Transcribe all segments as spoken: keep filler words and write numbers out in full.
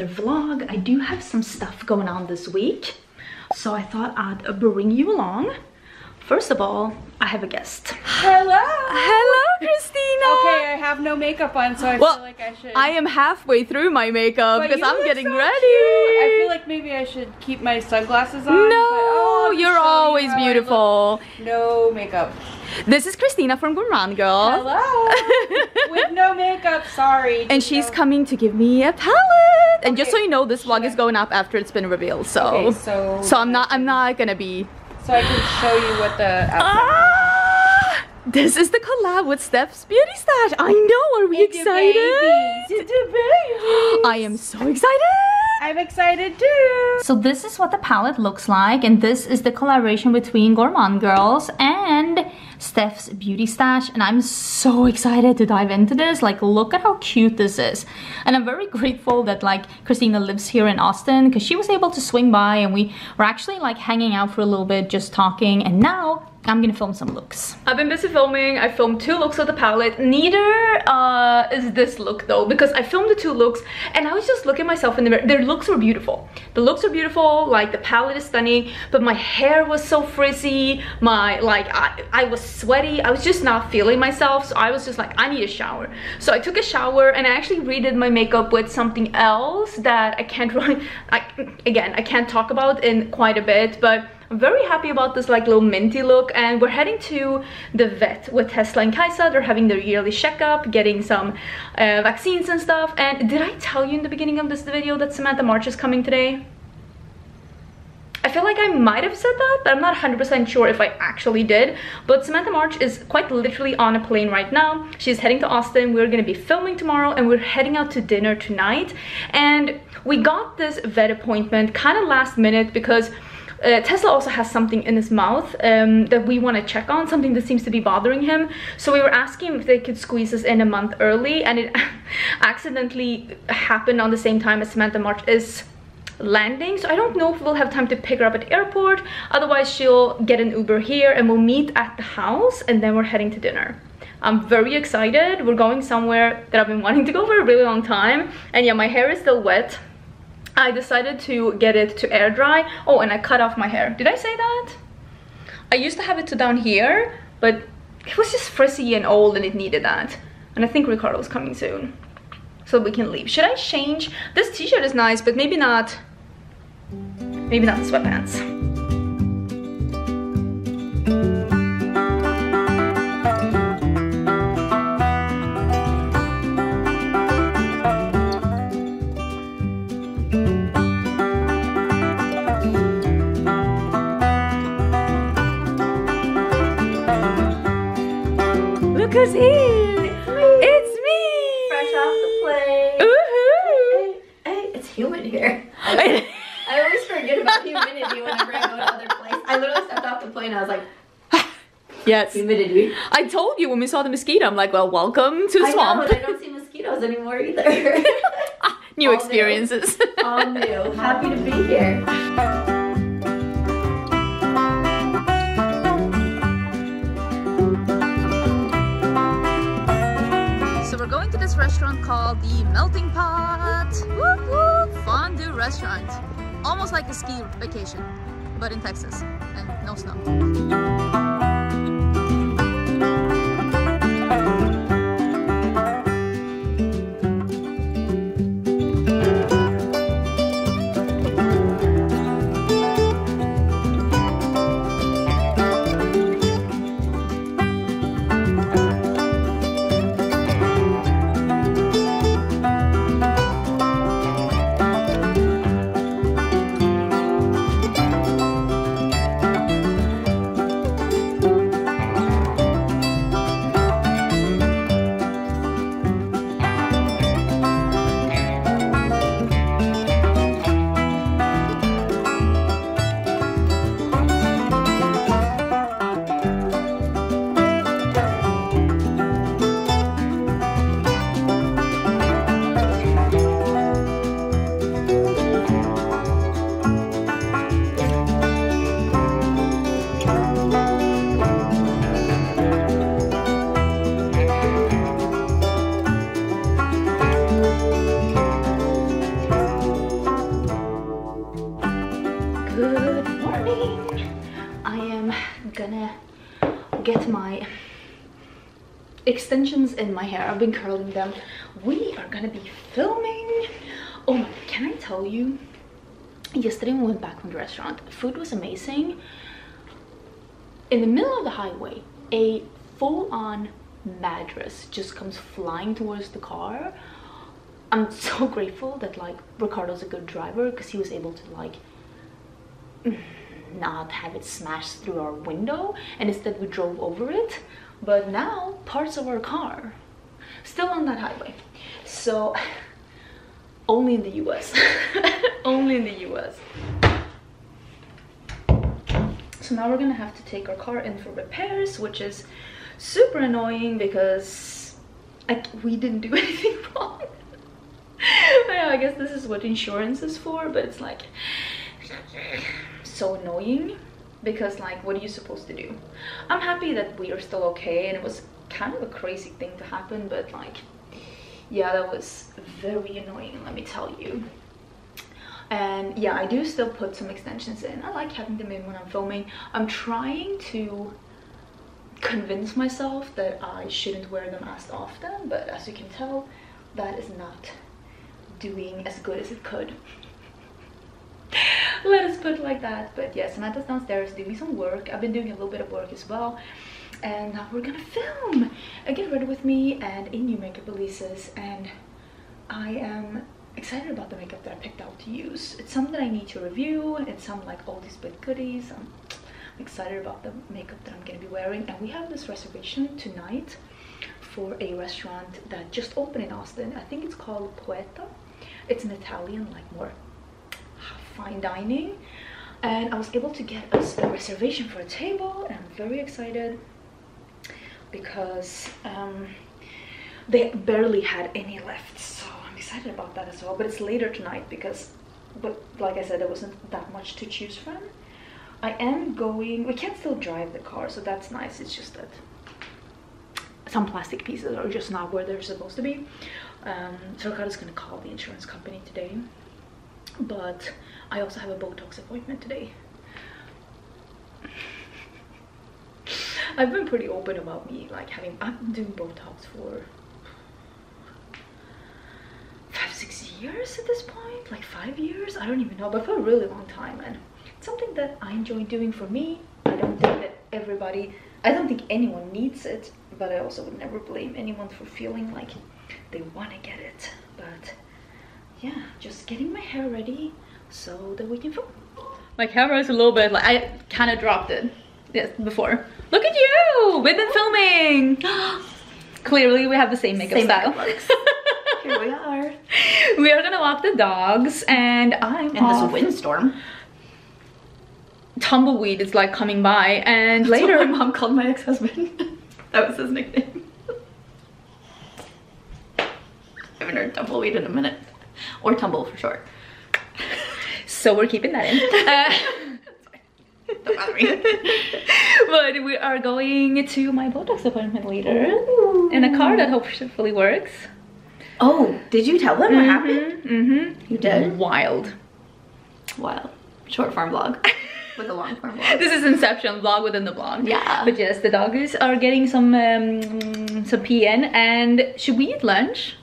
another vlog. I do have some stuff going on this week, so I thought I'd bring you along. First of all, I have a guest. Hello! Hello, Christina! Okay, I have no makeup on, so I well, feel like I should... I am halfway through my makeup because I'm getting so ready. Cute. I feel like maybe I should keep my sunglasses on. No, but, oh, you're always you beautiful. No makeup. This is Christina from Gourmand Girl. Hello! With no makeup, sorry. And she's know. coming to give me a palette. Okay. And just so you know, this vlog is going up after it's been revealed, so... Okay, so... So I'm not, I'm not gonna be... So I can show you what the ah, is. This is the collab with Steph's Beauty Stash. I know, are we it's excited? Babies, babies. I am so excited. I'm excited too. So this is what the palette looks like, and this is the collaboration between Gourmand Girls and Steph's Beauty Stash, and I'm so excited to dive into this. Like, look at how cute this is. And I'm very grateful that like Christina lives here in Austin, because she was able to swing by and we were actually like hanging out for a little bit, just talking, and now I'm gonna film some looks. I've been busy filming. I filmed two looks of the palette. Neither uh, is this look though, because I filmed the two looks and I was just looking at myself in the mirror. Their looks were beautiful. The looks are beautiful, like the palette is stunning, but my hair was so frizzy, my like I, I was sweaty. I was just not feeling myself, so I was just like, I need a shower. So I took a shower and I actually redid my makeup with something else that I can't really, I, again, I can't talk about in quite a bit, but I'm very happy about this like little minty look. And we're heading to the vet with Tesla and Kaisa. They're having their yearly checkup, getting some uh, vaccines and stuff. And did I tell you in the beginning of this video that Samantha Marchxo is coming today? I feel like I might have said that, but I'm not one hundred percent sure if I actually did. But Samantha Marchxo is quite literally on a plane right now. She's heading to Austin. We're gonna be filming tomorrow and we're heading out to dinner tonight. And we got this vet appointment kind of last minute because Uh, Tesla also has something in his mouth um, that we want to check on, something that seems to be bothering him. So we were asking if they could squeeze us in a month early, and it accidentally happened on the same time as Samantha Marchxo is landing. So I don't know if we'll have time to pick her up at the airport. Otherwise, she'll get an Uber here and we'll meet at the house, and then we're heading to dinner. I'm very excited. We're going somewhere that I've been wanting to go for a really long time. And yeah, my hair is still wet. I decided to get it to air dry. Oh, and I cut off my hair. Did I say that? I used to have it to down here, but it was just frizzy and old and it needed that. And I think Ricardo's coming soon, so we can leave. Should I change? This t-shirt is nice, but maybe not, maybe not sweatpants. Who's in? It's me. It's me! Fresh off the plane. Woohoo! Hey, hey, it's humid here. I always, I always forget about humidity whenever I go to other places. I literally stepped off the plane and I was like, yes. Humidity. I told you when we saw the mosquito, I'm like, well, welcome to the I swamp. Know, but I don't see mosquitoes anymore either. New All experiences. New. All new. Happy to be here. Restaurant called the Melting Pot. Whoop, whoop. Fondue restaurant. Almost like a ski vacation, but in Texas and no snow. I am gonna get my extensions in my hair. I've been curling them. We are gonna be filming. Oh my, can I tell you, yesterday we went back from the restaurant. Food was amazing. In the middle of the highway, a full-on madras just comes flying towards the car. I'm so grateful that like Ricardo's a good driver, because he was able to like not have it smashed through our window, and instead we drove over it. But now parts of our car still on that highway. So only in the U S only in the U S So now we're gonna have to take our car in for repairs, which is super annoying because I, we didn't do anything wrong. I guess this is what insurance is for, but it's like so annoying because like, what are you supposed to do? I'm happy that we are still okay, and it was kind of a crazy thing to happen, but like, yeah, that was very annoying, let me tell you. And yeah, I do still put some extensions in. I like having them in when I'm filming. I'm trying to convince myself that I shouldn't wear them as often, but as you can tell, that is not doing as good as it could. Let us put it like that. But yeah, Samantha's downstairs doing some work. I've been doing a little bit of work as well. And now we're gonna film. And get ready with me and a new makeup releases. And I am excited about the makeup that I picked out to use. It's some that I need to review. It's some like oldies but goodies. I'm excited about the makeup that I'm gonna be wearing. And we have this reservation tonight for a restaurant that just opened in Austin. I think it's called Poeta. It's an Italian, like more fine dining, and I was able to get us a reservation for a table, and I'm very excited because um, they barely had any left, so I'm excited about that as well. But it's later tonight because, but like I said, there wasn't that much to choose from. I am going, we can still drive the car, so that's nice. It's just that some plastic pieces are just not where they're supposed to be. Um, so Ricardo's gonna call the insurance company today. But I also have a Botox appointment today. I've been pretty open about me like having, I've been doing Botox for five, six years at this point, like five years, I don't even know, but for a really long time. And it's something that I enjoy doing for me. I don't think that everybody, I don't think anyone needs it, but I also would never blame anyone for feeling like they want to get it. But yeah, just getting my hair ready so that we can film. My camera is a little bit like, I kind of dropped it yes, before. Look at you! We've been filming! Clearly we have the same makeup same style. Makeup Here we are. We are gonna walk the dogs, and I'm in this windstorm. Tumbleweed is like coming by, and that's later my mom called my ex-husband. That was his nickname. I haven't heard tumbleweed in a minute. Or tumble for short. So we're keeping that in. Uh, don't bother me. But we are going to my Botox appointment later. Ooh. In a car that hopefully works. Oh, did you tell them mm-hmm. what happened? Mm-hmm. You did? Wild. Wild. Short form vlog. With a long form vlog. This is Inception, vlog within the vlog. Yeah. But yes, the doggies are getting some, um, some pee in. And should we eat lunch?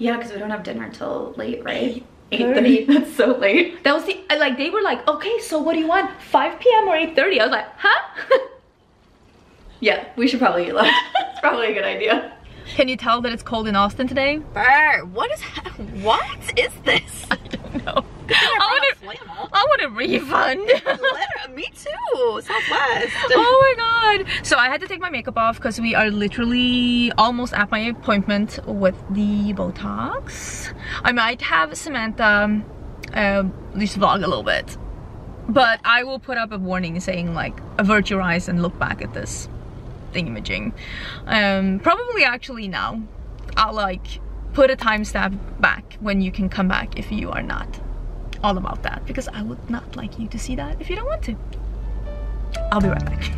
Yeah, because we don't have dinner till late, right? eight thirty. That's so late. That was the, like, they were like, okay, so what do you want? five p m or eight thirty? I was like, huh? Yeah, we should probably eat lunch. It's probably a good idea. Can you tell that it's cold in Austin today? Brr, what is, what is this? I don't know. I want, a, I want a refund. Literally, me too. Southwest. Oh my god. So I had to take my makeup off because we are literally almost at my appointment with the Botox. I might have Samantha uh, just vlog a little bit, but I will put up a warning saying like, avert your eyes and look back at this thingamajig. Um, probably actually now. I'll like put a timestamp back when you can come back if you are not all about that, because I would not like you to see that if you don't want to. I'll be right back.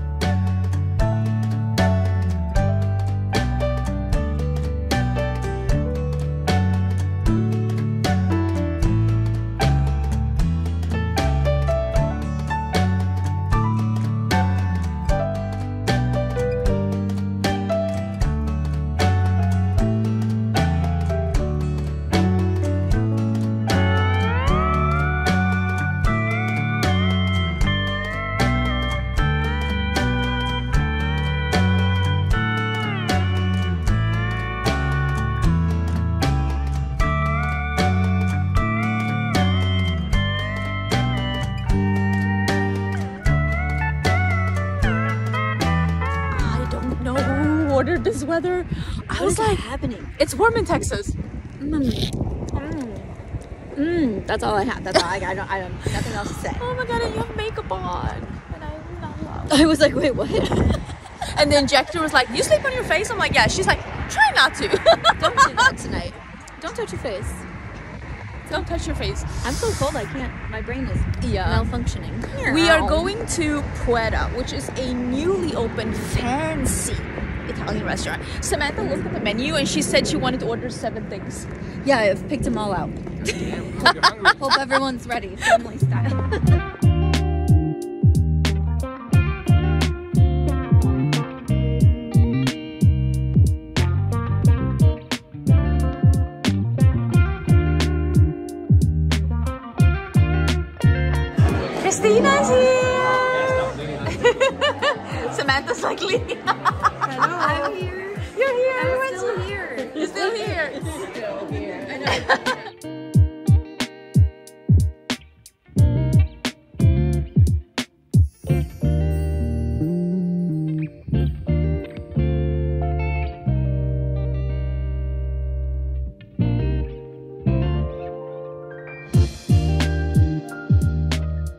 this weather. I what was like, happening? It's warm in Texas. Mm. Mm. Mm. That's all I have. That's all I got. I don't, I don't nothing else to say. Oh my god, and you have makeup on. And I'm not loved. I was like, wait, what? And the injector was like, you sleep on your face? I'm like, yeah. She's like, try not to. Don't do that tonight. Don't touch your face. Don't touch your face. I'm so cold I can't. My brain is yeah. malfunctioning. We are going to Poeta, which is a newly opened fancy Italian restaurant. Samantha looked at the menu and she said she wanted to order seven things. Yeah, I've picked them all out. Hope everyone's ready, family style. Christina's here! Samantha's like leaving. Hello. I'm here. You're here. Everyone's still here. You're still here. Still here. I know.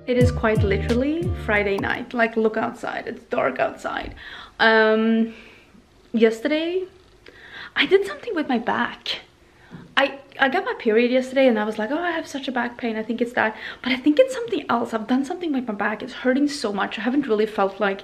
It is quite literally Friday night. Like, look outside, it's dark outside. Um, yesterday, I did something with my back. I, I got my period yesterday and I was like, oh, I have such a back pain. I think it's that, but I think it's something else. I've done something with my back. It's hurting so much. I haven't really felt like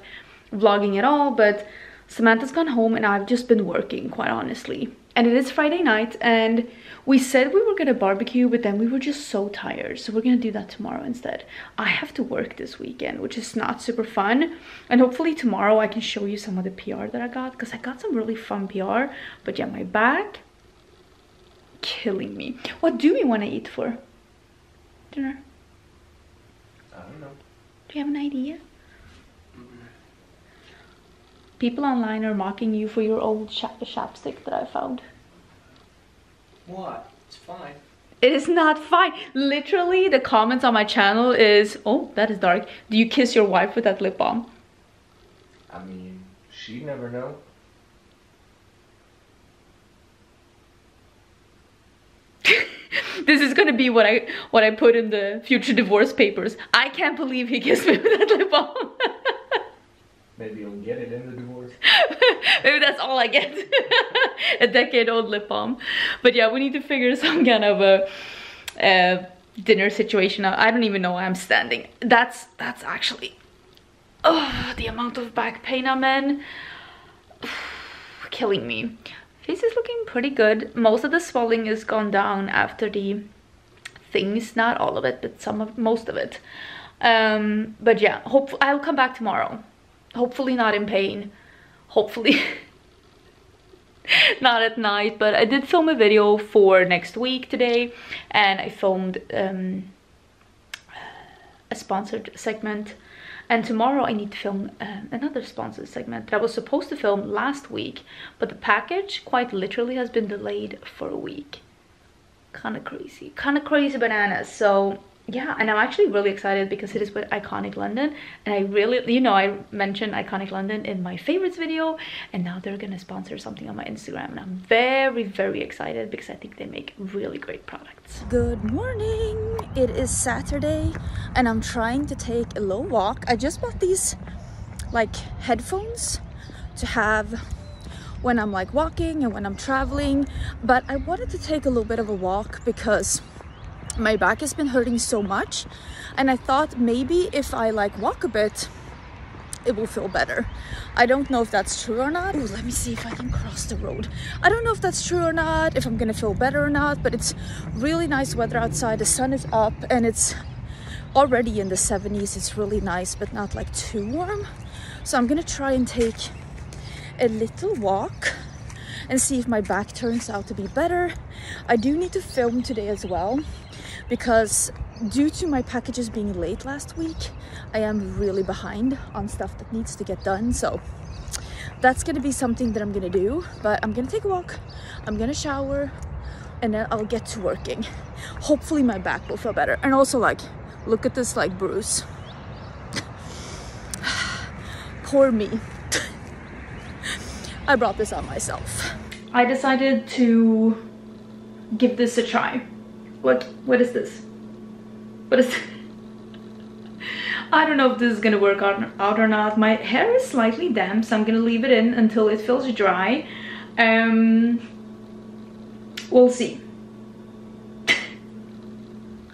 vlogging at all, but Samantha's gone home and I've just been working, quite honestly. And it is Friday night and we said we were gonna barbecue, but then we were just so tired. So we're gonna do that tomorrow instead. I have to work this weekend, which is not super fun. And hopefully tomorrow I can show you some of the P R that I got, because I got some really fun P R. But yeah, my back, killing me. What do we want to eat for dinner? I don't know. Do you have an idea? People online are mocking you for your old chap chapstick that I found. What? It's fine. It is not fine. Literally, the comments on my channel is, oh, that is dark. Do you kiss your wife with that lip balm? I mean, she'd never know. This is gonna be what I what I put in the future divorce papers. I can't believe he kissed me with that lip balm. Maybe you'll get it in the divorce. Maybe that's all I get. A decade-old lip balm. But yeah, we need to figure some kind of a, a dinner situation out. I don't even know why I'm standing. That's that's actually... Oh, the amount of back pain I'm in. Killing me. Face is looking pretty good. Most of the swelling is gone down after the things. Not all of it, but some of most of it. Um, but yeah, hope, I'll come back tomorrow. Hopefully not in pain, hopefully not at night, but I did film a video for next week today, and I filmed um, a sponsored segment, and tomorrow I need to film uh, another sponsored segment that I was supposed to film last week, but the package quite literally has been delayed for a week. Kind of crazy, kind of crazy bananas, so... Yeah, and I'm actually really excited because it is with Iconic London, and I really, you know, I mentioned Iconic London in my favorites video, and now they're gonna sponsor something on my Instagram, and I'm very, very excited because I think they make really great products. Good morning! It is Saturday, and I'm trying to take a low walk. I just bought these, like, headphones to have when I'm, like, walking and when I'm traveling, but I wanted to take a little bit of a walk because my back has been hurting so much, and I thought maybe if I like walk a bit it will feel better. I don't know if that's true or not. Ooh, let me see if I can cross the road. I don't know if that's true or not, if I'm gonna feel better or not, but it's really nice weather outside. The sun is up and it's already in the seventies. It's really nice, but not like too warm. So I'm gonna try and take a little walk and see if my back turns out to be better. I do need to film today as well, because due to my packages being late last week, I am really behind on stuff that needs to get done. So that's gonna be something that I'm gonna do, but I'm gonna take a walk, I'm gonna shower, and then I'll get to working. Hopefully my back will feel better. And also, like, look at this, like, bruise. Poor me. I brought this on myself. I decided to give this a try. What, what is this? What is this? I don't know if this is gonna work out or not. My hair is slightly damp, so I'm gonna leave it in until it feels dry. Um, we'll see.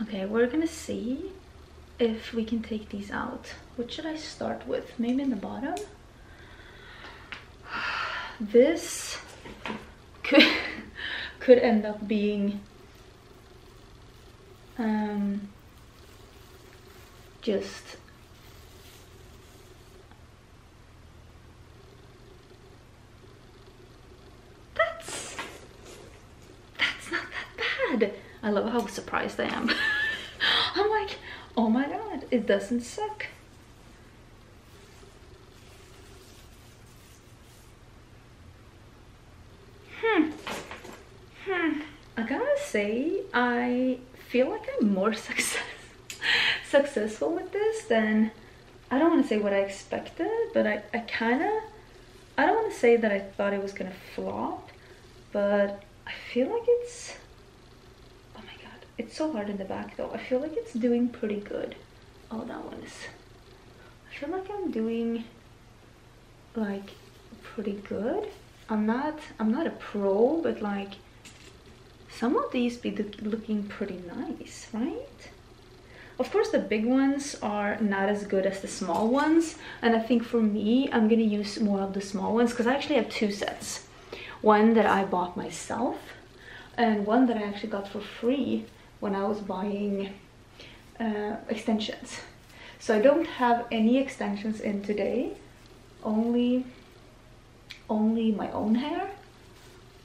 Okay, we're gonna see if we can take these out. What should I start with? Maybe in the bottom? This could, could end up being um, just that's that's not that bad. I love how surprised I am. I'm like, oh my god, it doesn't suck. Hmm. Hmm. I gotta say, I feel like I'm more success successful with this than, I don't want to say what I expected, but I, I kind of, I don't want to say that I thought it was gonna flop, but I feel like it's, oh my god, it's so hard in the back though. I feel like it's doing pretty good. Oh, that one is, I feel like I'm doing like pretty good. I'm not, I'm not a pro, but like some of these be looking pretty nice, right? Of course, the big ones are not as good as the small ones. And I think for me, I'm going to use more of the small ones because I actually have two sets. One that I bought myself and one that I actually got for free when I was buying uh, extensions. So I don't have any extensions in today, only, only my own hair.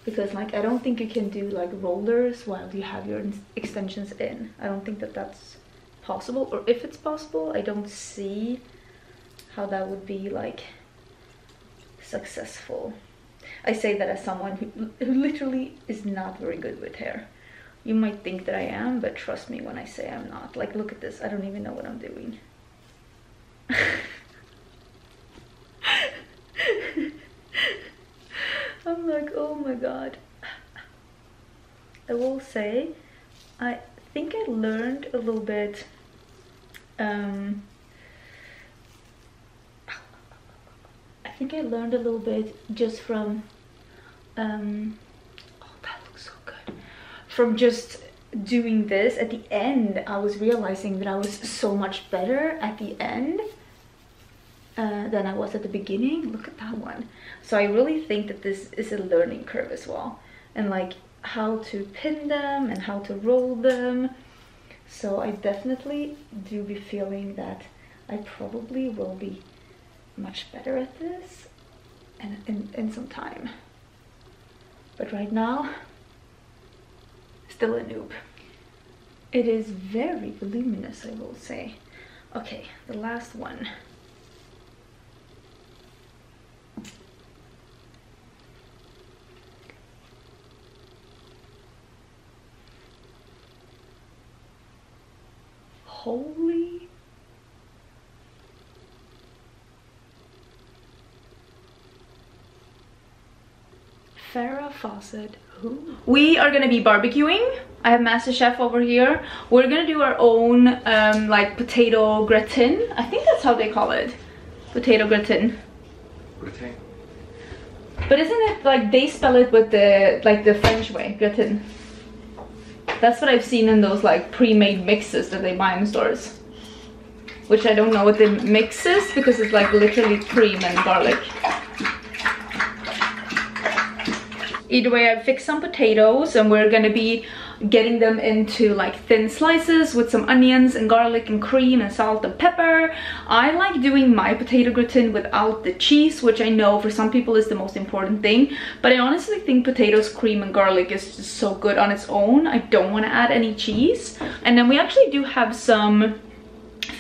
Because like, I don't think you can do like rollers while you have your extensions in. I don't think that that's possible, or if it's possible, I don't see how that would be like successful. I say that as someone who, who literally is not very good with hair. You might think that I am, but trust me when I say I'm not. Like, look at this, I don't even know what I'm doing. I'm like, oh my god. I will say, I think I learned a little bit Um, I think I learned a little bit just from, um, oh, that looks so good. From just doing this at the end, I was realizing that I was so much better at the end uh, than I was at the beginning. Look at that one. So I really think that this is a learning curve as well. And like how to pin them and how to roll them. So I definitely do be feeling that I probably will be much better at this in, in, in some time. But right now, still a noob. It is very voluminous, I will say. Okay, the last one. Holy, Farrah Fawcett, who? We are gonna be barbecuing. I have Master Chef over here. We're gonna do our own um, like potato gratin. I think that's how they call it. Potato gratin. Gratin. But isn't it like they spell it with the like the French way, gratin? That's what I've seen in those like pre-made mixes that they buy in stores. Which I don't know what the mix is because it's like literally cream and garlic. Either way, I've fixed some potatoes and we're gonna be getting them into like thin slices with some onions and garlic and cream and salt and pepper. I like doing my potato gratin without the cheese, which I know for some people is the most important thing, but I honestly think potatoes, cream and garlic is just so good on its own. I don't want to add any cheese. And then we actually do have some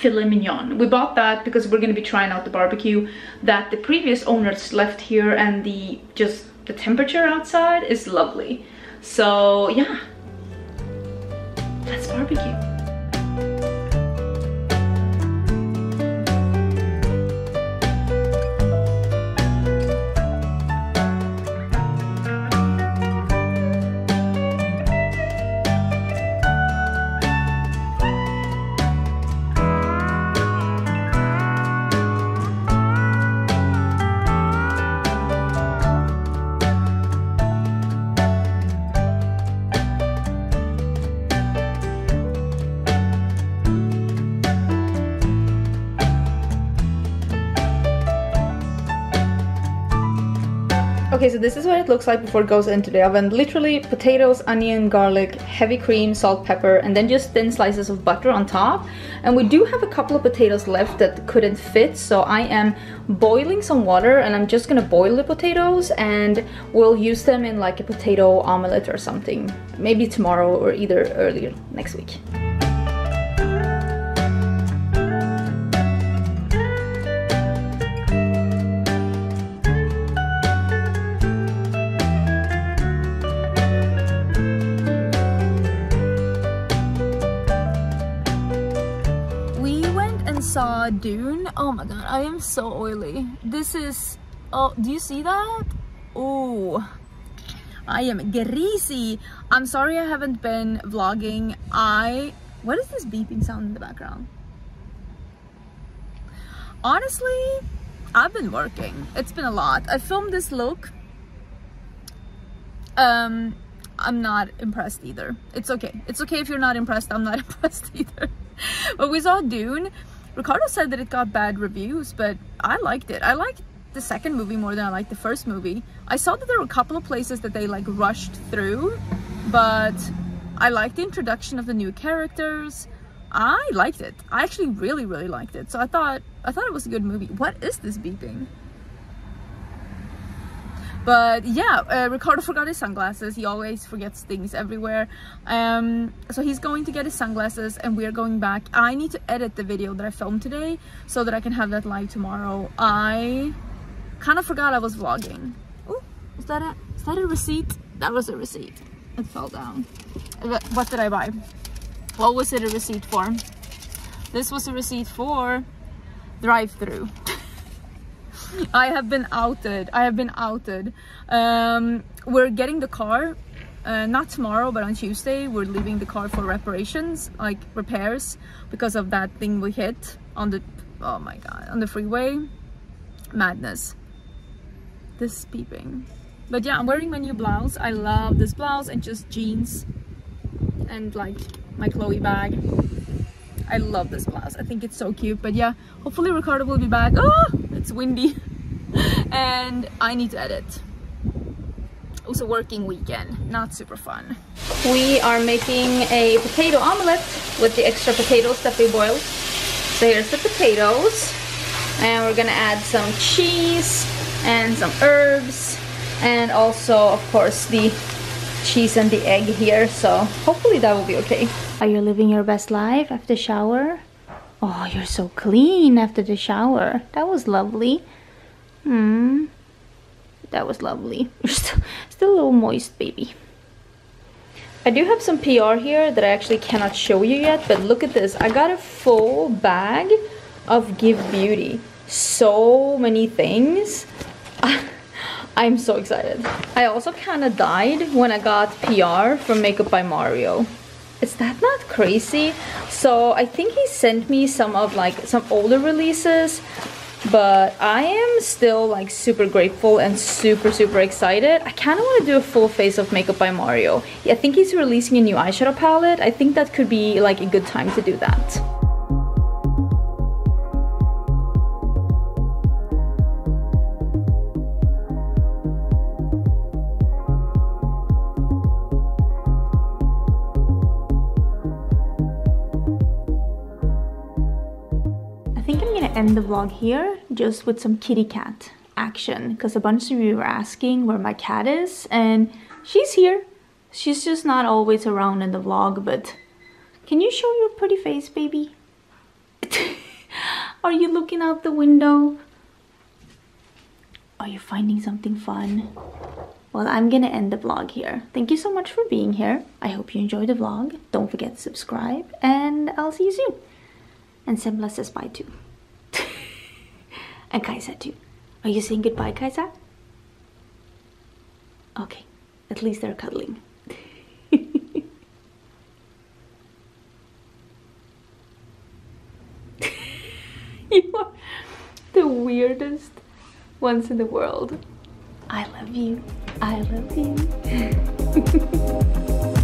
filet mignon. We bought that because we're going to be trying out the barbecue that the previous owners left here, and the just the temperature outside is lovely. So yeah, let's barbecue. Okay, so this is what it looks like before it goes into the oven. Literally potatoes, onion, garlic, heavy cream, salt, pepper, and then just thin slices of butter on top. And we do have a couple of potatoes left that couldn't fit, so I am boiling some water and I'm just gonna boil the potatoes and we'll use them in like a potato omelette or something. Maybe tomorrow or either earlier next week. Saw Dune. Oh my god, I am so oily. This is, oh, do you see that? Oh, I am greasy. I'm sorry I haven't been vlogging. I, what is this beeping sound in the background? Honestly, I've been working. It's been a lot. I filmed this look. Um, I'm not impressed either. It's okay. It's okay if you're not impressed. I'm not impressed either. But we saw Dune. Ricardo said that it got bad reviews, but I liked it. I liked the second movie more than I liked the first movie. I saw that there were a couple of places that they like rushed through, but I liked the introduction of the new characters. I liked it. I actually really, really liked it. So I thought, I thought it was a good movie. What is this beeping? But yeah, uh, Ricardo forgot his sunglasses. He always forgets things everywhere. Um, so he's going to get his sunglasses and we're going back. I need to edit the video that I filmed today so that I can have that live tomorrow. I kind of forgot I was vlogging. Oh, is that a, is that a receipt? That was a receipt. It fell down. What did I buy? What was it a receipt for? This was a receipt for drive-through. I have been outed. I have been outed. Um, we're getting the car, uh, not tomorrow, but on Tuesday. We're leaving the car for reparations, like repairs, because of that thing we hit on the, oh my god, on the freeway. Madness. This beeping. But yeah, I'm wearing my new blouse. I love this blouse and just jeans and like my Chloe bag. I love this blouse. I think it's so cute. But yeah, hopefully Ricardo will be back. Oh, it's windy. And I need to edit. It was a working weekend. Not super fun. We are making a potato omelette with the extra potatoes that we boiled. So here's the potatoes. And we're gonna add some cheese and some herbs. And also, of course, the cheese and the egg here, so hopefully that will be okay. Are you living your best life after the shower? Oh, you're so clean after the shower. That was lovely. Hmm. That was lovely. You're still, still a little moist, baby. I do have some P R here that I actually cannot show you yet, but look at this. I got a full bag of Give Beauty. So many things. I'm so excited. I also kind of died when I got P R from Makeup by Mario. Is that not crazy? So I think he sent me some of like some older releases, but I am still like super grateful and super, super excited. I kind of want to do a full face of Makeup by Mario. I think he's releasing a new eyeshadow palette. I think that could be like a good time to do that. End the vlog here just with some kitty cat action, because a bunch of you were asking where my cat is, and she's here. She's just not always around in the vlog, but can you show your pretty face, baby? Are you looking out the window? Are you finding something fun? Well, I'm gonna end the vlog here. Thank you so much for being here. I hope you enjoyed the vlog. Don't forget to subscribe, and I'll see you soon. And Simla says bye too. And Kaisa too. Are you saying goodbye, Kaisa? Okay, at least they're cuddling. You are the weirdest ones in the world. I love you. I love you.